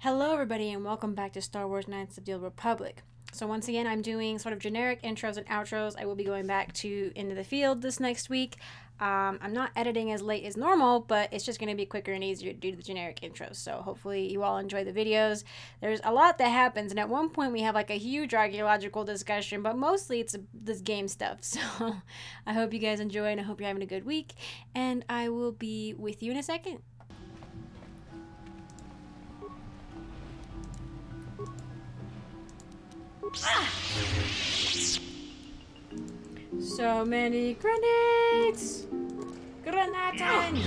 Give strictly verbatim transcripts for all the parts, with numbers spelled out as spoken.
Hello everybody and welcome back to Star Wars Knights of the Old Republic. So once again I'm doing sort of generic intros and outros. I will be going back to Into the Field this next week. Um, I'm not editing as late as normal, but it's just going to be quicker and easier to do the generic intros. So hopefully you all enjoy the videos. There's a lot that happens, and at one point we have like a huge archaeological discussion, but mostly it's this game stuff. So I hope you guys enjoy, and I hope you're having a good week, and I will be with you in a second. So many grenades! Grenade!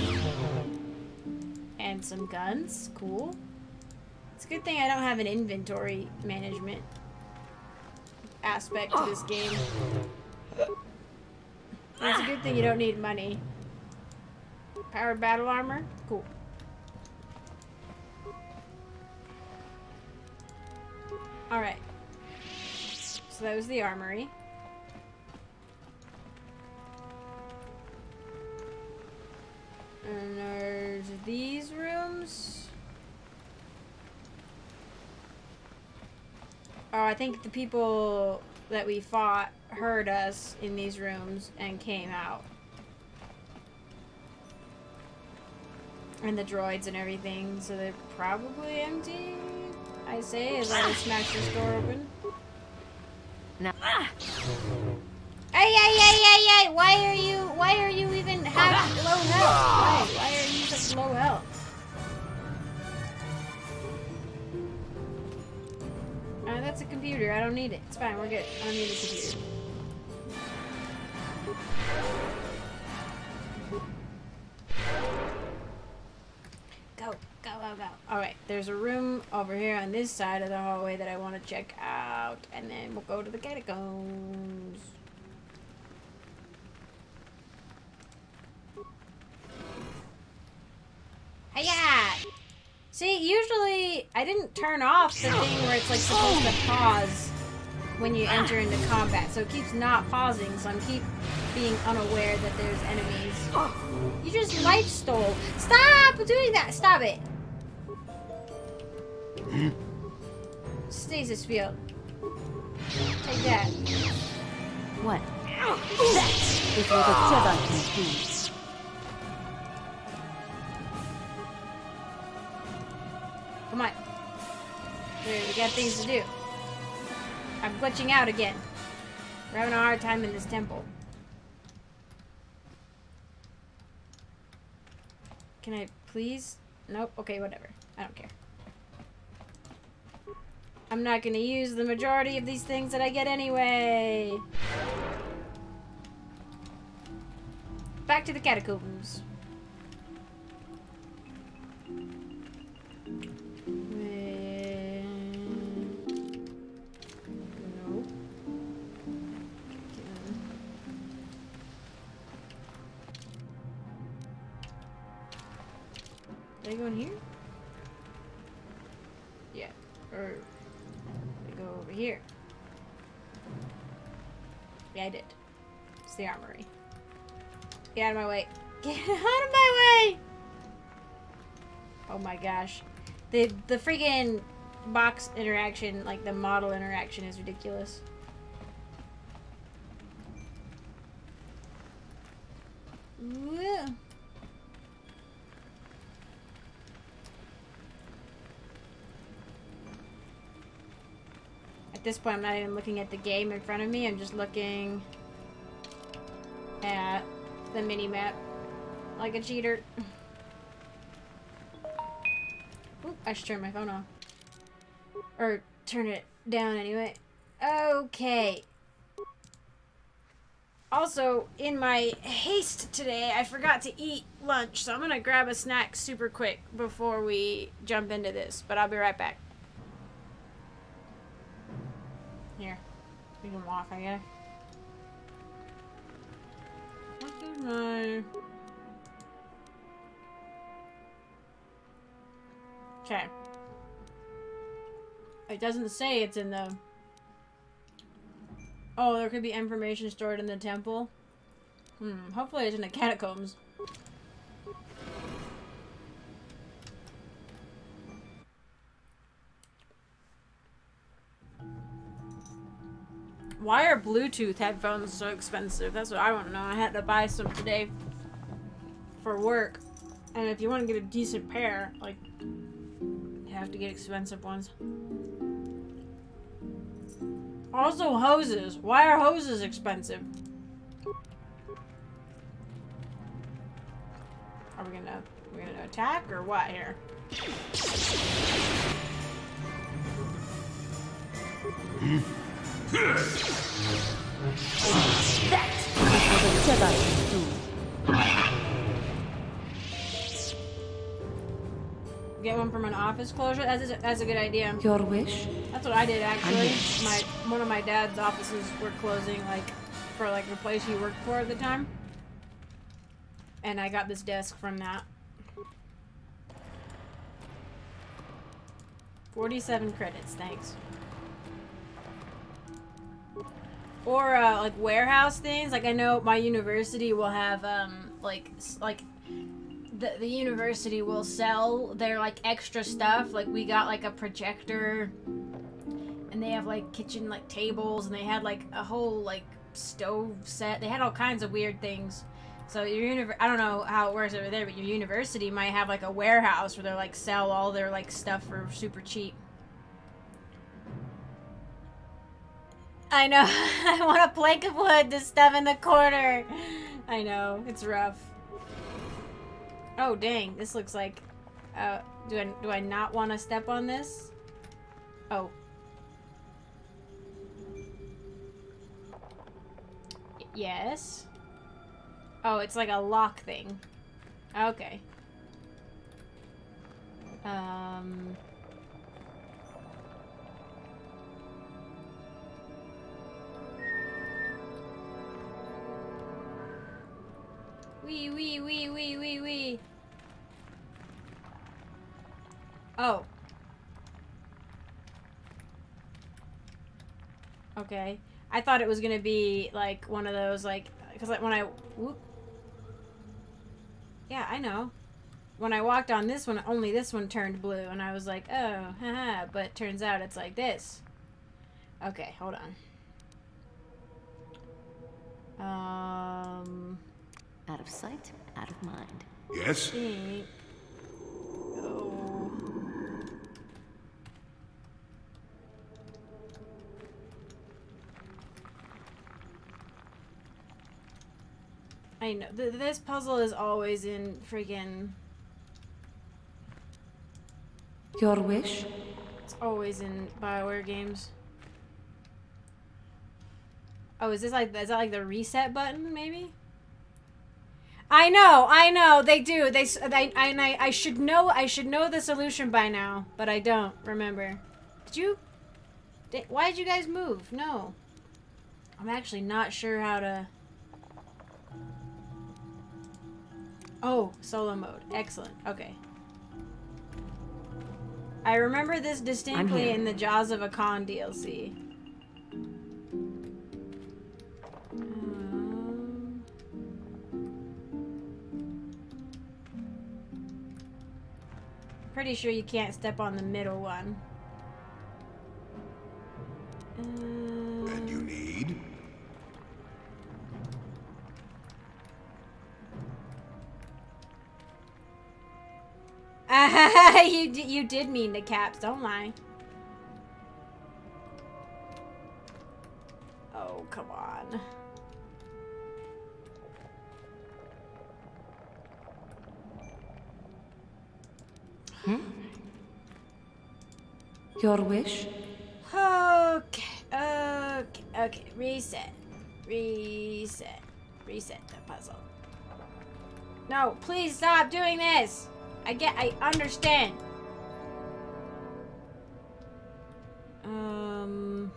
And some guns. Cool. It's a good thing I don't have an inventory management aspect to this game. It's a good thing you don't need money. Powered battle armor? Cool. Alright. So that was the armory. And there's these rooms. Oh, I think the people that we fought heard us in these rooms and came out. And the droids and everything, so they're probably empty, I say, as I smash this door open. No. Ah. Ay, ay, ay, ay, ay! Why are you, why are you even have low health? Why, why are you such low health? Uh, that's a computer. I don't need it. It's fine. We're good. I don't need a computer. Go, go, go, go. Alright, there's a room over here on this side of the hallway that I want to check out, and then we'll go to the catacombs. Yeah. See, usually I didn't turn off the thing where it's like supposed to pause when you enter into combat, so it keeps not pausing. So I'm keep being unaware that there's enemies. You just life stole. Stop doing that. Stop it. Stasis field. Take that. What? That is what the Jedi can do. Come on. We got things to do. I'm glitching out again. We're having a hard time in this temple. Can I please? Nope. Okay, whatever. I don't care. I'm not going to use the majority of these things that I get anyway. Back to the catacombs. They go in here? Yeah. Or they go over here. Yeah, I did. It's the armory. Get out of my way. Get out of my way! Oh my gosh. The the freaking box interaction, like the model interaction, is ridiculous. Whoa. At this point, I'm not even looking at the game in front of me. I'm just looking at the mini-map like a cheater. Oop, I should turn my phone off. Or turn it down anyway. Okay. Also, in my haste today, I forgot to eat lunch, so I'm gonna grab a snack super quick before we jump into this, but I'll be right back. Here, you can walk, I guess. What is my... Okay. It doesn't say it's in the... Oh, there could be information stored in the temple. Hmm, hopefully it's in the catacombs. Why are Bluetooth headphones so expensive? That's what I want to know. I had to buy some today for work. And if you want to get a decent pair, like, you have to get expensive ones. Also, hoses. Why are hoses expensive? Are we gonna, are we gonna attack or what here? Get one from an office closure? That's a, that's a good idea. Your wish? That's what I did actually. My one of my dad's offices were closing, like, for like the place he worked for at the time. And I got this desk from that. forty-seven credits, thanks. Or uh, like warehouse things. Like I know my university will have um like like. The, the university will sell their, like, extra stuff. Like, we got, like, a projector, and they have, like, kitchen, like, tables, and they had, like, a whole, like, stove set. They had all kinds of weird things. So your univer- I don't know how it works over there, but your university might have, like, a warehouse where they, like, sell all their, like, stuff for super cheap. I know. I want a plank of wood to stuff in the corner. I know. It's rough. Oh, dang. This looks like... Uh, do I, do I not want to step on this? Oh. Y- yes? Oh, it's like a lock thing. Okay. Um... Wee, wee, wee, wee, wee, wee. Oh. Okay. I thought it was gonna be, like, one of those, like... Because, like, when I... Whoop. Yeah, I know. When I walked on this one, only this one turned blue. And I was like, oh, haha. But turns out it's like this. Okay, hold on. Um... Out of sight, out of mind. Yes? Oh. I know. Th this puzzle is always in friggin'... Your wish? It's always in BioWare games. Oh, is this like... Is that like the reset button, maybe? I know, I know, they do. They, they I, and I, I should know, I should know the solution by now, but I don't remember. Did you? Did, why did you guys move? No, I'm actually not sure how to. Oh, solo mode, excellent. Okay. I remember this distinctly in the Jaws of Hakkon D L C. Pretty sure you can't step on the middle one. Uh, and you need? Ah, you d you did mean the caps. Don't lie. Oh, come on. Hmm? Your wish? Okay, okay, okay. Reset. Reset. Reset the puzzle. No, please stop doing this! I get- I understand. Um...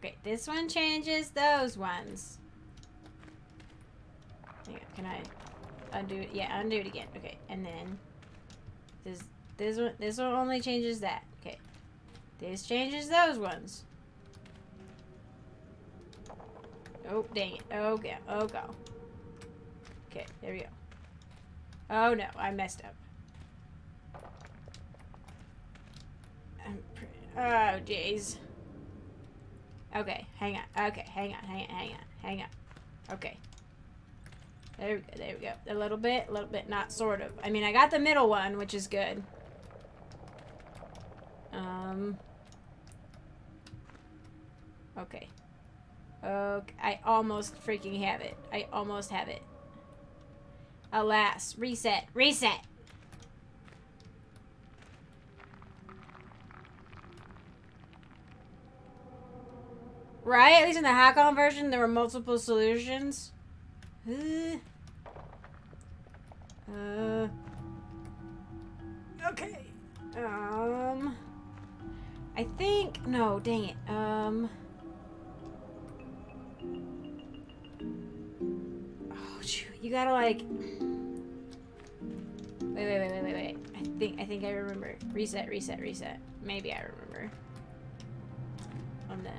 Okay, this one changes those ones. Hang on, can I undo it? Yeah, undo it again. Okay, and then this this one this one only changes that. Okay, this changes those ones. Oh dang it! Oh go! Oh go! Okay, there we go. Oh no, I messed up. I'm pretty, oh, jeez. Okay, hang on. Okay, hang on, hang on, hang on, hang on. Okay. There we go, there we go. A little bit, a little bit, not sort of. I mean, I got the middle one, which is good. Um. Okay. Okay, I almost freaking have it. I almost have it. Alas, reset, reset! Right? At least in the Hakkon version, there were multiple solutions. Uh, okay. Um. I think. No, dang it. Um. Oh, shoot. You gotta, like. Wait, wait, wait, wait, wait, wait. I think, I think I remember. Reset, reset, reset. Maybe I remember. And then.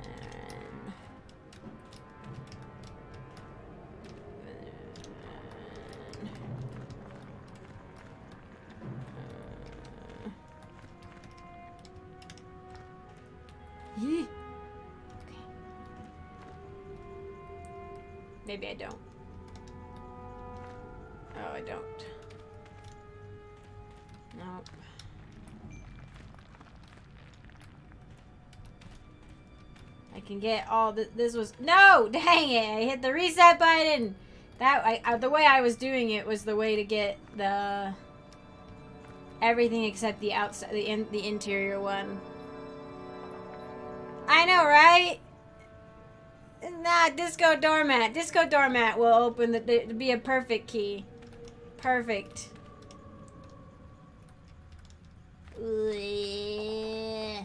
Okay. Maybe I don't. Oh, I don't. Nope. I can get all the, this was, no, dang it, I hit the reset button. That, I, I, the way I was doing it was the way to get the, everything except the outside, the, in, the interior one. I know, right? Nah, disco doormat. Disco doormat will open the, the be a perfect key. Perfect. Alright,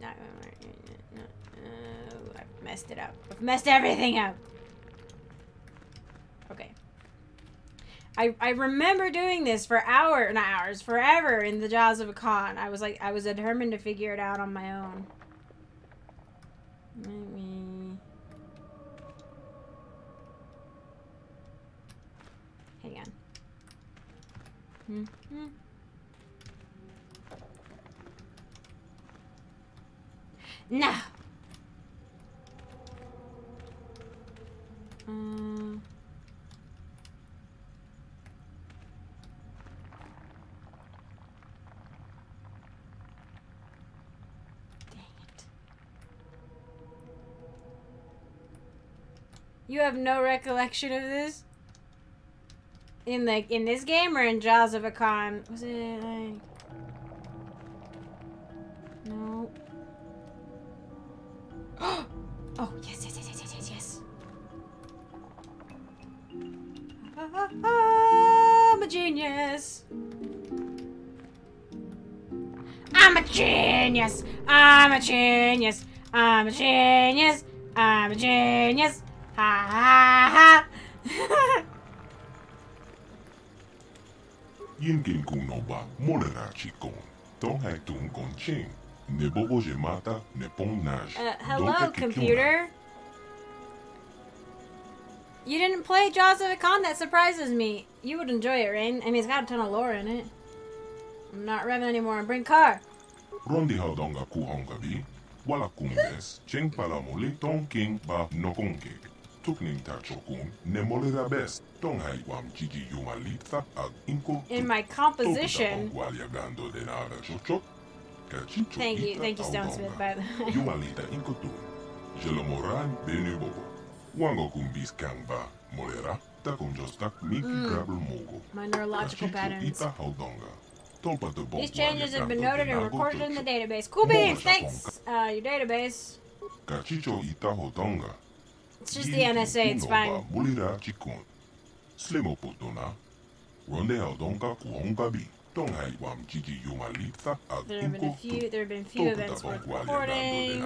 not uh, I've messed it up. I've messed everything up. Okay. I, I remember doing this for hours, not hours, forever in the Jaws of Hakkon. I was like, I was determined to figure it out on my own. Let me... Hang on. Mm-hmm. No! Um... You have no recollection of this? In the in this game or in Jaws of Hakkon? Was it like... No. Oh, yes, yes, yes, yes, yes, yes. Ah, I'm a genius. I'm a genius. I'm a genius. I'm a genius. I'm a genius. Ha ha ha! Hello, computer. You didn't play Jaws of Hakkon? That surprises me. You would enjoy it, Rain. I mean, it's got a ton of lore in it. I'm not revving anymore. Bring car. In my composition. Thank you, thank you, Stone Smith, by the way. My neurological patterns. These changes have been noted and recorded in the database. Cool beans, thanks! Uh, your database. It's just the N S A, it's fine. There have been a few, there have been few events worth recording.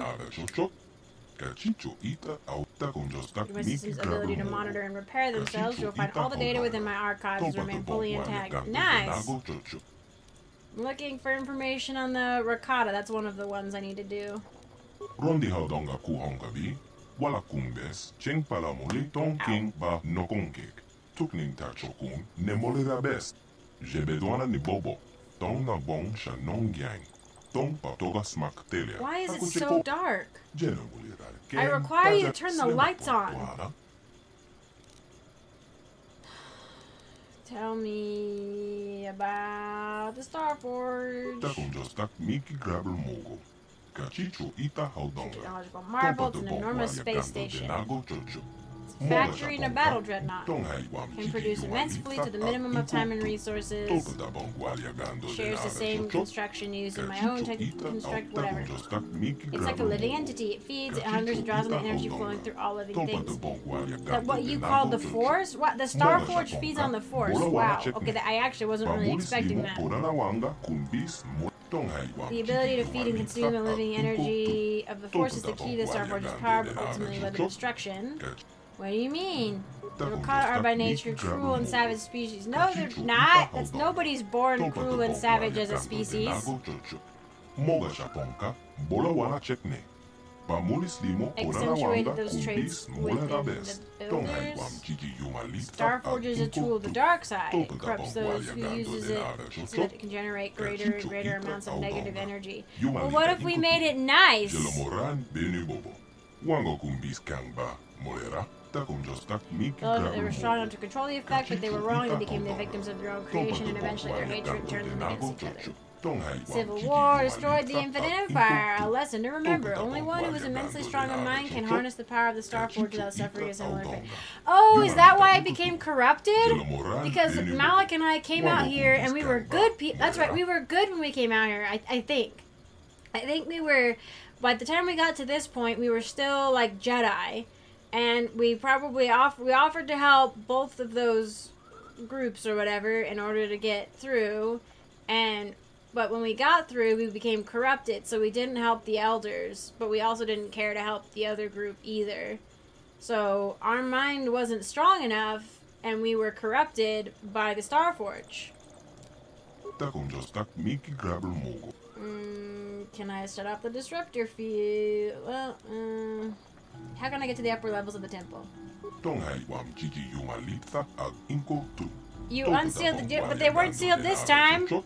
Your system's ability to monitor and repair themselves, you'll find all the data within my archives remain fully intact. Nice! I'm looking for information on the Rakata, that's one of the ones I need to do. Ow. Why is it so dark? I require you to turn the lights on. Tell me about the Star Forge. Technological marble, an enormous space station. Factory and a battle dreadnought can produce immense fleet to the minimum of time and resources. Shares the same construction used in my own tech to construct whatever. It's like a living entity. It feeds, it hungers, it draws on the energy flowing through all living things. That what you call the Force? What? The Star Forge feeds on the Force. Wow. Okay, that I actually wasn't really expecting that. The ability to feed and consume the living energy of the Force is the key to the Star Forge's power, but ultimately led to destruction. What do you mean? The Rakata are by nature cruel and savage species. No, they're not. That's nobody's born cruel and savage as a species. Accentuate those traits within the builders. Star Forge is a tool of the dark side. It corrupts those who uses it so that it can generate greater and greater amounts of negative energy. Well, what if we made it nice? Though they were strong enough to control the effect, but they were wrong and became the victims of their own creation, and eventually their hatred turned them against each other. Civil War destroyed the Infinite Empire, a lesson to remember. Only one who is immensely strong in mind can harness the power of the Star Forge without suffering a similar fate. Oh, is that why I became corrupted? Because Malik and I came out here and we were good people. That's right, we were good when we came out here, I, I think. I think we were, by the time we got to this point, we were still like Jedi. And we probably off we offered to help both of those groups or whatever in order to get through, and but when we got through, we became corrupted, so we didn't help the elders, but we also didn't care to help the other group either. So our mind wasn't strong enough, and we were corrupted by the Star Forge. Mm, can I set up the disruptor field? Well, uh... how can I get to the upper levels of the temple? You unsealed the door, but they weren't sealed this time. Oh.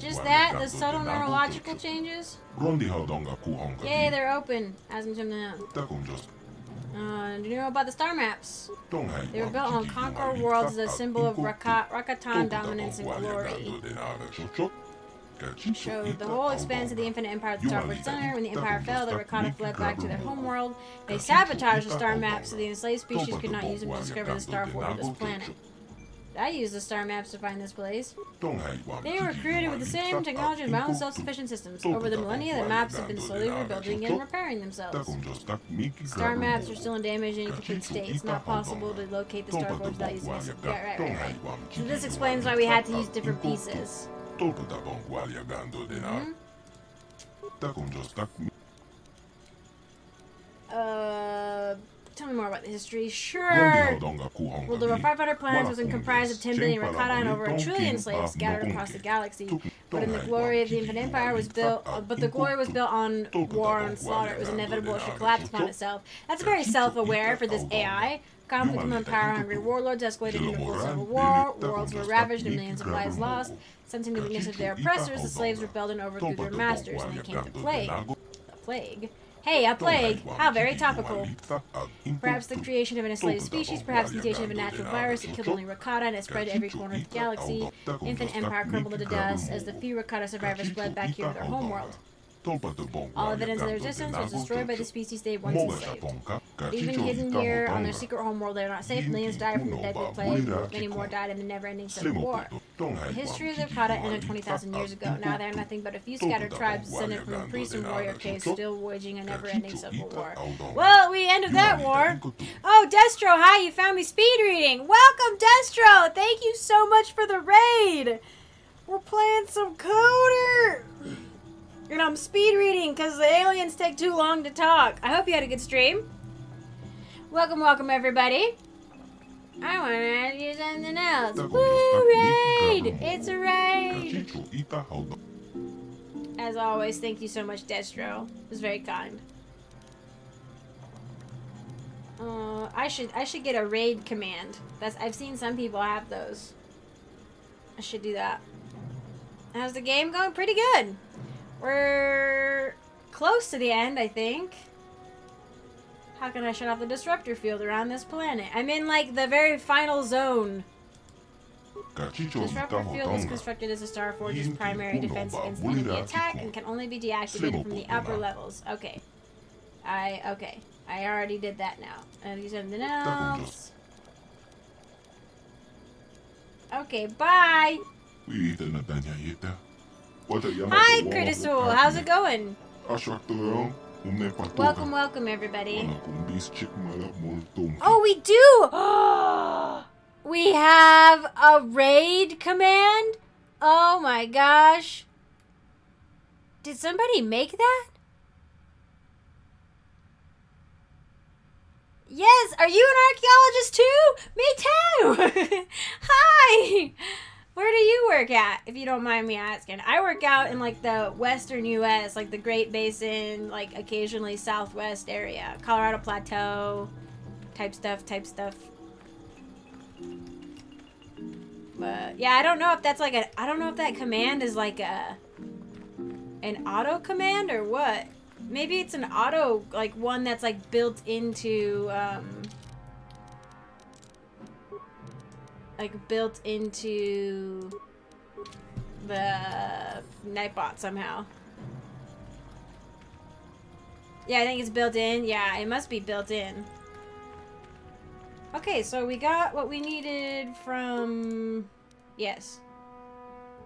Just that? The subtle neurological changes? Yay, they're open. As I'm out. Uh, do you know about the star maps? They were built on Conquer Worlds as a symbol of Rakata, Rakatan dominance and glory. It showed the whole expanse of the Infinite Empire at the Star Forge Center. When the Empire fell, the Rakata fled back to their homeworld. They sabotaged the star maps so the enslaved species could not use them to discover the Star Forge of this planet. I used the star maps to find this place. They were created with the same technology and violent self-sufficient systems. Over the millennia, the maps have been slowly rebuilding and repairing themselves. Star maps are still in damage and incomplete state. It's not possible to locate the Star Forge without using this. Yeah, right, right, right. So this explains why we had to use different pieces. Mm-hmm. Uh... Tell me more about the history. Sure. Well, there were five hundred planets, was comprised of ten billion Rakata and over a trillion slaves scattered across the galaxy. But in the glory of the Infinite Empire was built, uh, but the glory was built on war and slaughter. It was inevitable it should collapse upon itself. That's very self-aware for this A I. Conflict among power-hungry warlords escalated into a civil war. Worlds were ravaged and millions of lives lost. Sensing the weakness of their oppressors, the slaves rebelled and overthrew their masters, and they came to plague. The plague. Hey, a plague! How very topical. Perhaps the creation of an enslaved species, perhaps the creation of a natural virus that killed only Rakata and it spread to every corner of the galaxy. Infant Empire crumbled into dust as the few Rakata survivors fled back here to their homeworld. All evidence of their existence was destroyed by the species they once enslaved. Even hidden here on their secret homeworld, they are not safe. Millions died from the deadly plague. Many more died in the never-ending civil war. The history of the Rakata ended twenty thousand years ago. Now they are nothing but a few scattered tribes descended from a priest and warrior case still waging a never-ending civil war. Well, we ended that war. Oh, Destro, hi, you found me speed reading. Welcome, Destro. Thank you so much for the raid. We're playing some KOTOR. And I'm speed reading because the aliens take too long to talk. I hope you had a good stream. Welcome, welcome, everybody. I want to do something else. Woo, raid! It's a raid! As always, thank you so much, Destro. It was very kind. Uh, I should I should get a raid command. That's I've seen some people have those. I should do that. How's the game going? Pretty good. We're close to the end, I think. How can I shut off the disruptor field around this planet? I'm in, like, the very final zone. The disruptor field is constructed as a Star Forge's primary defense against enemy attack and can only be deactivated from the upper levels. Okay. I, okay. I already did that now. I'll do something else. Okay, bye! Hi, Critisoul! How's it going? Welcome, welcome, everybody. Oh, we do! We have a raid command? Oh my gosh. Did somebody make that? Yes, are you an archaeologist too? Me too! Hi! Where do you work at, if you don't mind me asking? I work out in, like, the western U S, like the Great Basin, like, occasionally southwest area. Colorado Plateau, type stuff, type stuff. But, yeah, I don't know if that's, like, a... I don't know if that command is, like, a... an auto command or what? Maybe it's an auto, like, one that's, like, built into, um... like, built into the nightbot somehow. Yeah, I think it's built in. Yeah, it must be built in. Okay, so we got what we needed from... Yes.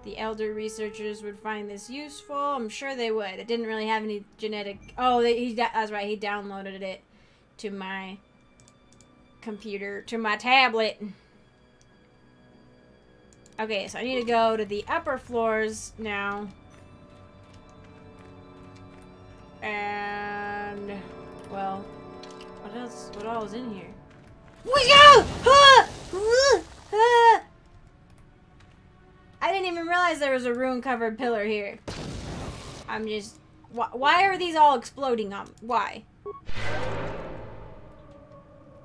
The elder researchers would find this useful. I'm sure they would. It didn't really have any genetic... Oh, they, he, that's right. He downloaded it to my computer, to my tablet. Okay, so I need to go to the upper floors now. And, well, what else, what all is in here? I didn't even realize there was a rune-covered pillar here. I'm just, wh why are these all exploding on, why?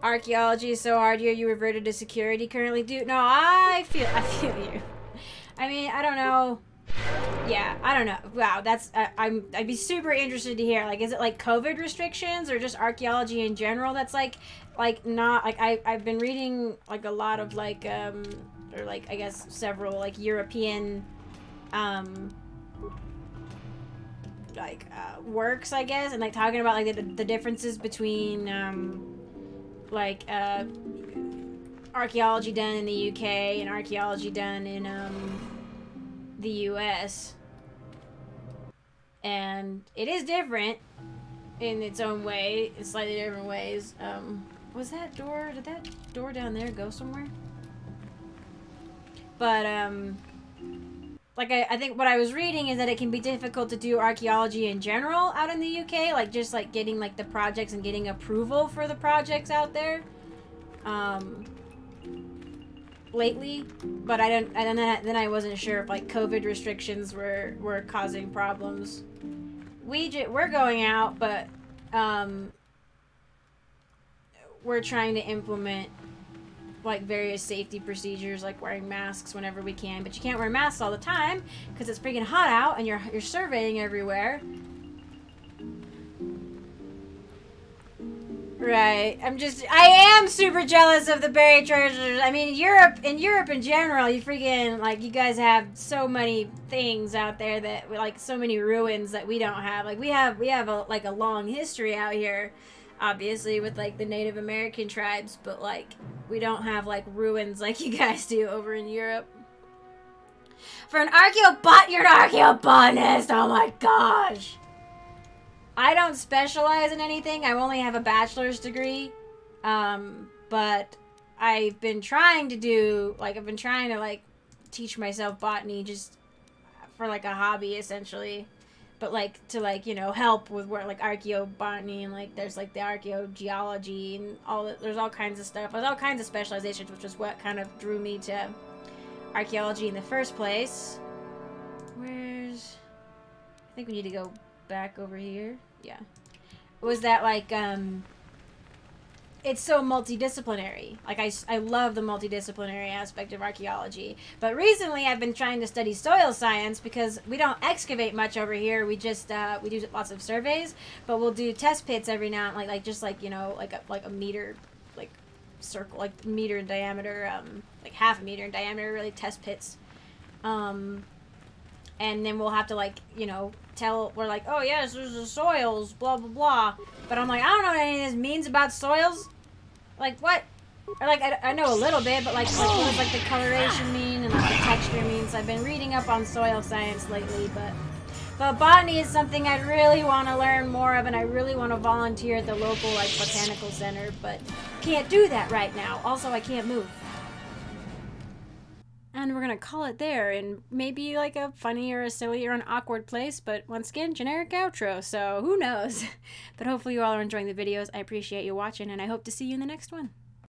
Archaeology is so hard here, you reverted to security currently, dude. No, I feel, I feel you. I mean, I don't know. Yeah, I don't know. Wow, that's, I, I'm, I'd be super interested to hear. Like, is it like COVID restrictions or just archaeology in general that's like, like not, like I, I've been reading like a lot of like, um, or like, I guess several like European, um, like uh, works, I guess. And like talking about like the, the differences between, um, like uh, archaeology done in the U K and archaeology done in um, the U S, and it is different in its own way, in slightly different ways. Um, was that door? Did that door down there go somewhere? But um, like I, I think what I was reading is that it can be difficult to do archaeology in general out in the U K, like just like getting like the projects and getting approval for the projects out there, um, lately. But I don't, and then I, then I wasn't sure if like COVID restrictions were were causing problems. We j we're going out, but um, we're trying to implement like various safety procedures, like wearing masks whenever we can, but you can't wear masks all the time because it's freaking hot out and you're you're surveying everywhere. Right. I'm just I am super jealous of the buried treasures. I mean, Europe in Europe in general, you freaking like you guys have so many things out there that like so many ruins that we don't have. Like we have we have a, like a long history out here, obviously, with like the Native American tribes, but like we don't have like ruins like you guys do over in Europe. For an archaeobot, you're an archaeobotanist. Oh my gosh. I don't specialize in anything. I only have a bachelor's degree, um, but I've been trying to do like I've been trying to like teach myself botany just for like a hobby essentially. But, like, to, like, you know, help with work, like, archaeobotany, and, like, there's, like, the archaeogeology, and all, there's all kinds of stuff. There's all kinds of specializations, which is what kind of drew me to archaeology in the first place. Where's... I think we need to go back over here. Yeah. Was that like, um... it's so multidisciplinary. Like, I, I love the multidisciplinary aspect of archaeology. But recently, I've been trying to study soil science because we don't excavate much over here. We just, uh, we do lots of surveys, but we'll do test pits every now and like, like just like, you know, like a, like a meter, like circle, like meter in diameter, um, like half a meter in diameter, really test pits. Um, and then we'll have to like, you know, tell, we're like, oh yes, there's the soils, blah, blah, blah. But I'm like, I don't know what any of this means about soils. Like, what? Or, like, I, I know a little bit, but, like, like what does, like, the coloration mean and, like, the texture means? I've been reading up on soil science lately, but... But botany is something I really want to learn more of, and I really want to volunteer at the local, like, botanical center, but can't do that right now. Also, I can't move. And we're gonna call it there, and maybe, like, a funny or a silly or an awkward place, but once again, generic outro, so who knows? But hopefully you all are enjoying the videos. I appreciate you watching, and I hope to see you in the next one.